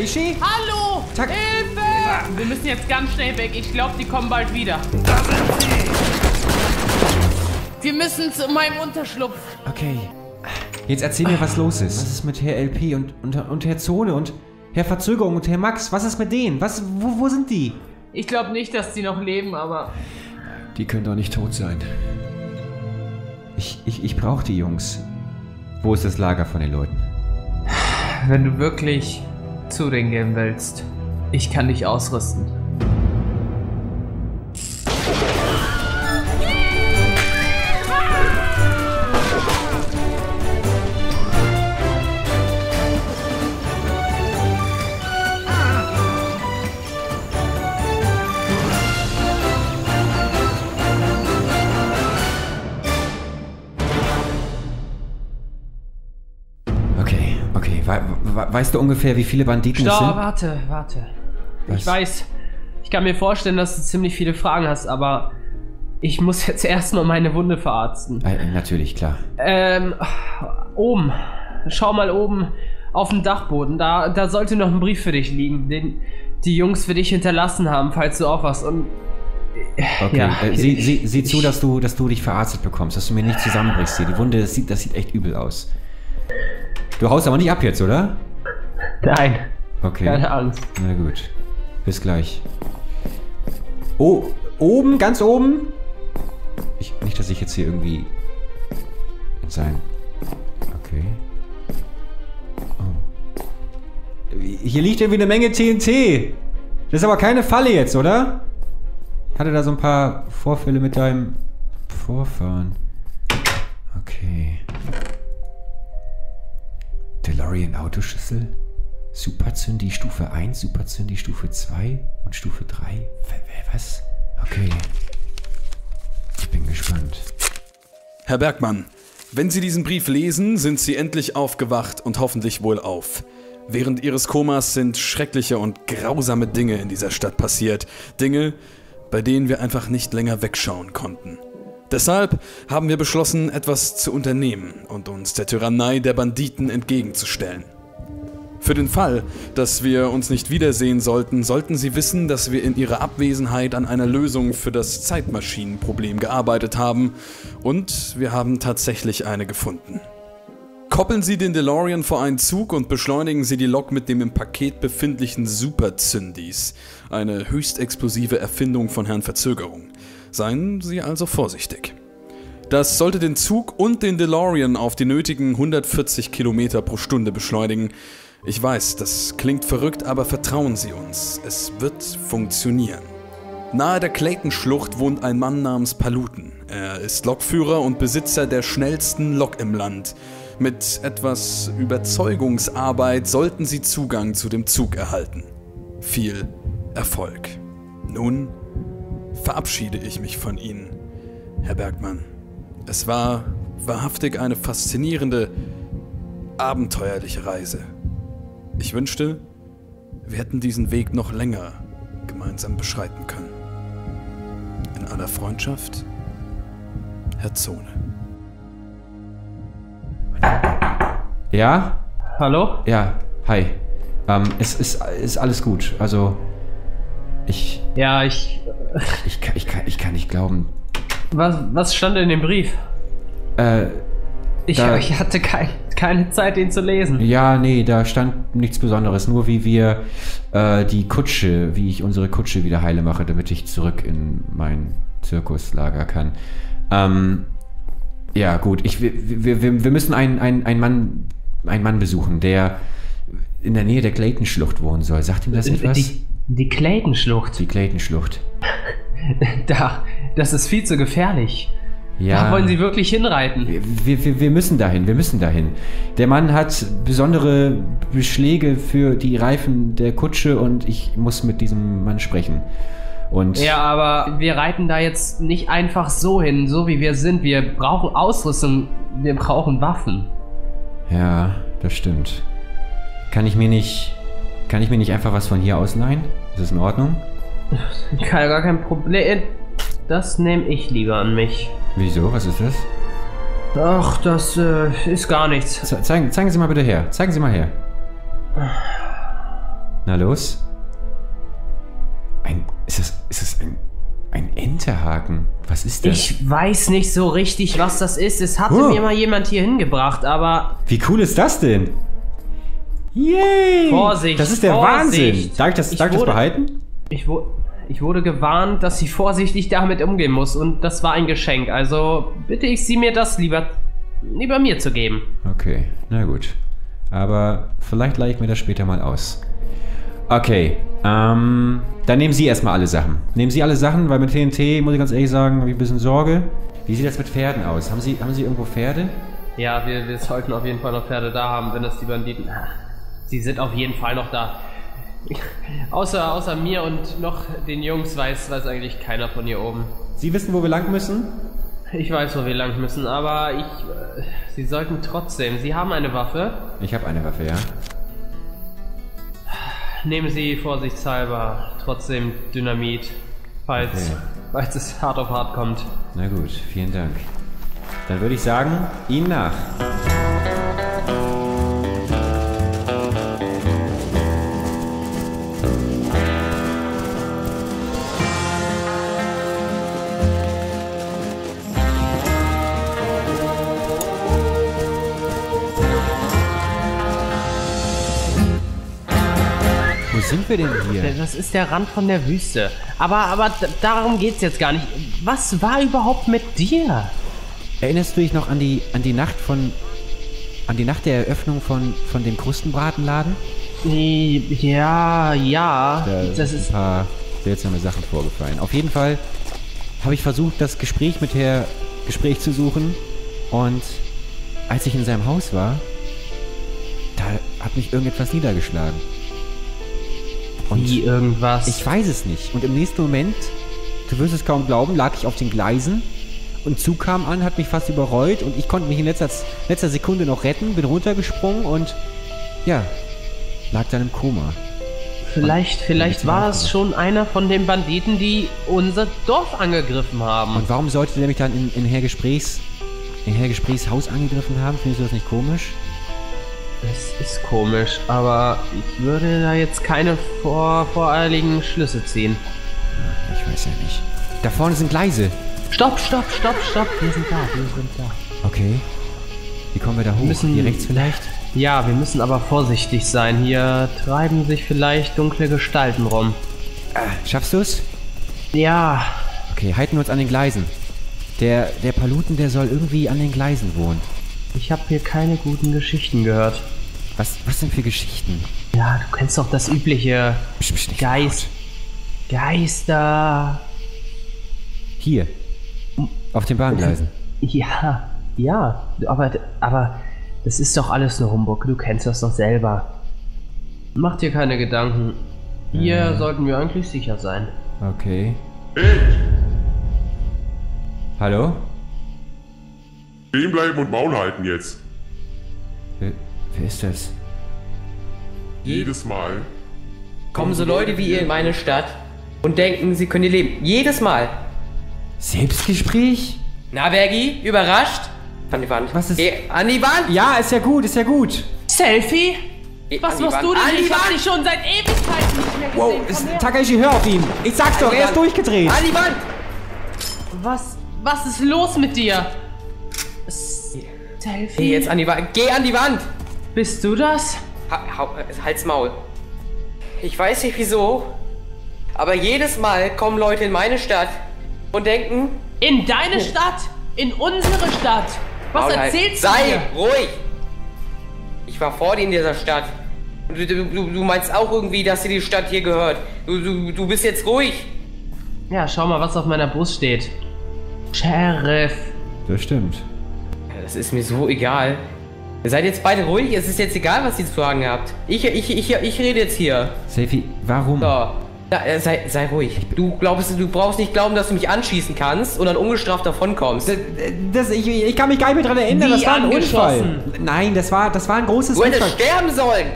Takashi? Hallo! Hilfe! Wir müssen jetzt ganz schnell weg. Ich glaube, die kommen bald wieder. Da sind sie! Wir müssen zu meinem Unterschlupf. Okay. Jetzt erzähl mir, was los ist. Was ist mit Herr LP und Herr Zone und Herr Verzögerung und Herr Max? Was ist mit denen? Wo sind die? Ich glaube nicht, dass die noch leben, aber... Die können doch nicht tot sein. Ich brauche die Jungs. Wo ist das Lager von den Leuten? Wenn du wirklich zu denen gehen willst, ich kann dich ausrüsten. Weißt du ungefähr, wie viele Banditen es sind? Warte. Was? Ich weiß, ich kann mir vorstellen, dass du ziemlich viele Fragen hast, aber ich muss jetzt erstmal meine Wunde verarzten. Natürlich, klar. Oben. Schau mal oben auf dem Dachboden. Da sollte noch ein Brief für dich liegen, den die Jungs für dich hinterlassen haben, falls du auch was... Und okay, ja, sieh zu, dass du dich verarztet bekommst, dass du mir nicht zusammenbrichst hier. Die Wunde, das sieht echt übel aus. Du haust aber nicht ab jetzt, oder? Nein. Okay. Keine Angst. Na gut. Bis gleich. Oh, oben, ganz oben. Nicht, dass ich jetzt hier irgendwie... sein. Okay. Oh. Hier liegt irgendwie eine Menge TNT. Das ist aber keine Falle jetzt, oder? Ich hatte da so ein paar Vorfälle mit deinem Vorfahren. Okay. DeLorean Autoschüssel, Super-Zündis Stufe 1, Super-Zündis Stufe 2 und Stufe 3. Was? Okay. Ich bin gespannt. Herr Bergmann, wenn Sie diesen Brief lesen, sind Sie endlich aufgewacht und hoffentlich wohlauf. Während Ihres Komas sind schreckliche und grausame Dinge in dieser Stadt passiert. Dinge, bei denen wir einfach nicht länger wegschauen konnten. Deshalb haben wir beschlossen, etwas zu unternehmen und uns der Tyrannei der Banditen entgegenzustellen. Für den Fall, dass wir uns nicht wiedersehen sollten, sollten Sie wissen, dass wir in Ihrer Abwesenheit an einer Lösung für das Zeitmaschinenproblem gearbeitet haben und wir haben tatsächlich eine gefunden. Koppeln Sie den DeLorean vor einen Zug und beschleunigen Sie die Lok mit dem im Paket befindlichen Super-Zündis, eine höchst explosive Erfindung von Herrn Verzögerung. Seien Sie also vorsichtig. Das sollte den Zug und den DeLorean auf die nötigen 140 Kilometer pro Stunde beschleunigen. Ich weiß, das klingt verrückt, aber vertrauen Sie uns. Es wird funktionieren. Nahe der Clayton-Schlucht wohnt ein Mann namens Paluten. Er ist Lokführer und Besitzer der schnellsten Lok im Land. Mit etwas Überzeugungsarbeit sollten Sie Zugang zu dem Zug erhalten. Viel Erfolg. Nun verabschiede ich mich von Ihnen, Herr Bergmann. Es war wahrhaftig eine faszinierende, abenteuerliche Reise. Ich wünschte, wir hätten diesen Weg noch länger gemeinsam beschreiten können. In aller Freundschaft, Herr Zone. Ja? Hallo? Ja, hi. Es ist alles gut, also... Ich kann nicht glauben. Was stand in dem Brief? Ich hatte keine Zeit, ihn zu lesen. Ja, nee, da stand nichts Besonderes. Nur wie wir wie ich unsere Kutsche wieder heile mache, damit ich zurück in mein Zirkuslager kann. Ja, gut. Wir müssen einen Mann besuchen, der in der Nähe der Clayton-Schlucht wohnen soll. Sagt ihm das etwas? Die Clayton-Schlucht. Die Clayton-Schlucht. Das ist viel zu gefährlich. Ja. Da wollen Sie wirklich hinreiten. Wir müssen dahin, Der Mann hat besondere Beschläge für die Reifen der Kutsche und ich muss mit diesem Mann sprechen. Und ja, aber wir reiten da jetzt nicht einfach so hin, so wie wir sind. Wir brauchen Ausrüstung, wir brauchen Waffen. Ja, das stimmt. Kann ich mir nicht einfach was von hier ausleihen? Ist das in Ordnung? Gar kein Problem. Das nehme ich lieber an mich. Wieso? Was ist das? Ach, das ist gar nichts. Zeigen Sie mal bitte her. Na los. Ist das ein Enterhaken? Was ist das? Ich weiß nicht so richtig, was das ist. Es hatte mir mal jemand hier hingebracht, aber... Wie cool ist das denn? Yay! Vorsicht! Das ist der Vorsicht. Wahnsinn! Darf ich das behalten? Ich wurde gewarnt, dass sie vorsichtig damit umgehen muss und das war ein Geschenk. Also bitte ich sie, mir das lieber mir zu geben. Okay, na gut. Aber vielleicht leihe ich mir das später mal aus. Okay, dann nehmen Sie erstmal alle Sachen. Nehmen Sie alle Sachen, weil mit TNT, muss ich ganz ehrlich sagen, habe ich ein bisschen Sorge. Wie sieht das mit Pferden aus? Haben Sie irgendwo Pferde? Ja, wir sollten auf jeden Fall noch Pferde da haben, wenn das die Banditen... Sie sind auf jeden Fall noch da. Außer mir und noch den Jungs weiß eigentlich keiner von hier oben. Sie wissen, wo wir lang müssen? Ich weiß, wo wir lang müssen, aber ich... Sie sollten trotzdem... Sie haben eine Waffe? Ich habe eine Waffe, ja. Nehmen Sie vorsichtshalber trotzdem Dynamit, falls es hart auf hart kommt. Na gut, vielen Dank. Dann würde ich sagen, Ihnen nach. Sind wir denn hier? Das ist der Rand von der Wüste. Aber darum geht's jetzt gar nicht. Was war überhaupt mit dir? Erinnerst du dich noch an die Nacht der Eröffnung von dem Krustenbratenladen? Ja. Das ist ein paar seltsame Sachen vorgefallen. Auf jeden Fall habe ich versucht, das Gespräch mit Herrn zu suchen. Und als ich in seinem Haus war, da hat mich irgendetwas niedergeschlagen. Und wie irgendwas? Ich weiß es nicht. Und im nächsten Moment, du wirst es kaum glauben, lag ich auf den Gleisen und Zug kam an, hat mich fast überrollt und ich konnte mich in letzter Sekunde noch retten, bin runtergesprungen und ja, lag dann im Koma. Vielleicht war es schon einer von den Banditen, die unser Dorf angegriffen haben. Und warum sollte der mich dann in Herr Gesprächs Haus angegriffen haben? Findest du das nicht komisch? Es ist komisch, aber ich würde da jetzt keine voreiligen Schlüsse ziehen. Ich weiß ja nicht. Da vorne sind Gleise. Stopp. Wir sind da. Okay. Wie kommen wir da hoch? Hier rechts vielleicht? Ja, wir müssen aber vorsichtig sein. Hier treiben sich vielleicht dunkle Gestalten rum. Schaffst du es? Ja. Okay, halten wir uns an den Gleisen. Der Paluten, der soll irgendwie an den Gleisen wohnen. Ich habe hier keine guten Geschichten gehört. Was denn für Geschichten? Ja, du kennst doch das übliche. Psch, Geister. Hier. Auf den Bahngleisen. Ja. Aber das ist doch alles nur Humbug. Du kennst das doch selber. Mach dir keine Gedanken. Hier sollten wir eigentlich sicher sein. Okay. Hallo? Stehen bleiben und Maul halten jetzt. Wer ist das? Jedes Mal. Kommen so Leute wie ihr in meine Stadt und denken, sie können hier leben. Jedes Mal. Selbstgespräch? Na, Vergi, überrascht? Aniban. Was ist? Aniban? Ja, ist ja gut. Selfie? Was machst du denn? Aniban? Ich hab dich schon seit Ewigkeiten nicht mehr gesehen. Wow, Takashi, hör auf ihn. Ich sag's doch, er ist durchgedreht. Aniban! Was ist los mit dir? Selfie? Geh jetzt an die Wand. Geh an die Wand! Bist du das? Halt's Maul. Ich weiß nicht wieso, aber jedes Mal kommen Leute in meine Stadt und denken... In deine Stadt? In unsere Stadt? Was erzählst du mir? Sei ruhig! Ich war vor dir in dieser Stadt. Du meinst auch irgendwie, dass dir die Stadt hier gehört. Du bist jetzt ruhig. Ja, schau mal, was auf meiner Brust steht. Sheriff. Das stimmt. Das ist mir so egal. Ihr seid jetzt beide ruhig, es ist jetzt egal, was ihr zu sagen habt. Ich rede jetzt hier. Selvi, warum? So. Na, sei ruhig. Du brauchst nicht glauben, dass du mich anschießen kannst und dann ungestraft davonkommst. Ich kann mich gar nicht mehr daran erinnern, das war ein Unfall. Nein, das war ein großes Unfall. Du hättest sterben sollen.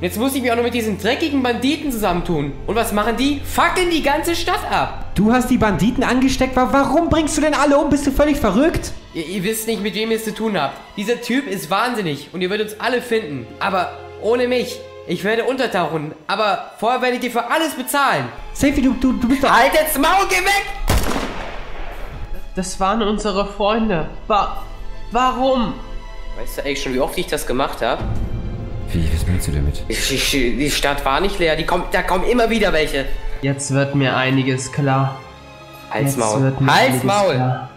Jetzt muss ich mich auch noch mit diesen dreckigen Banditen zusammentun. Und was machen die? Fackeln die ganze Stadt ab. Du hast die Banditen angesteckt. Warum bringst du denn alle um? Bist du völlig verrückt? Ihr wisst nicht, mit wem ihr es zu tun habt. Dieser Typ ist wahnsinnig und ihr werdet uns alle finden. Aber ohne mich. Ich werde untertauchen, aber vorher werdet ihr für alles bezahlen. Safi, du bist doch... Halt jetzt Maul, geh weg! Das waren unsere Freunde. Warum? Weißt du eigentlich schon, wie oft ich das gemacht habe? Wie, was meinst du damit? Die Stadt war nicht leer, da kommen immer wieder welche. Jetzt wird mir einiges klar. Halt's Maul. Halt's Maul! Klar.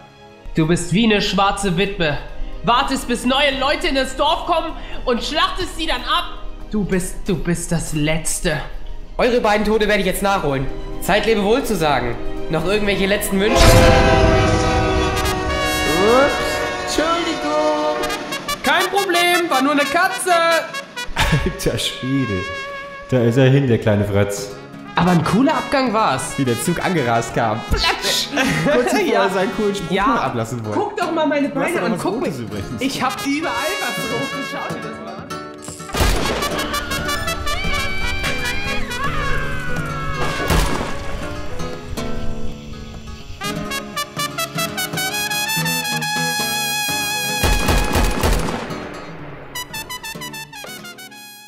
Du bist wie eine schwarze Witwe. Wartest, bis neue Leute in das Dorf kommen und schlachtest sie dann ab. Du bist das Letzte. Eure beiden Tode werde ich jetzt nachholen. Zeit lebewohl zu sagen. Noch irgendwelche letzten Wünsche? Ups, Entschuldigung. Kein Problem, war nur eine Katze. Alter Schwede. Da ist er hin, der kleine Fratz. Aber ein cooler Abgang war's. Wie der Zug angerast kam. Platsch! Kurz bevor er seinen coolen Spruch ablassen wollte. Guck doch mal meine Beine an, guck mich. Ich hab überall was drauf. Schau dir das mal.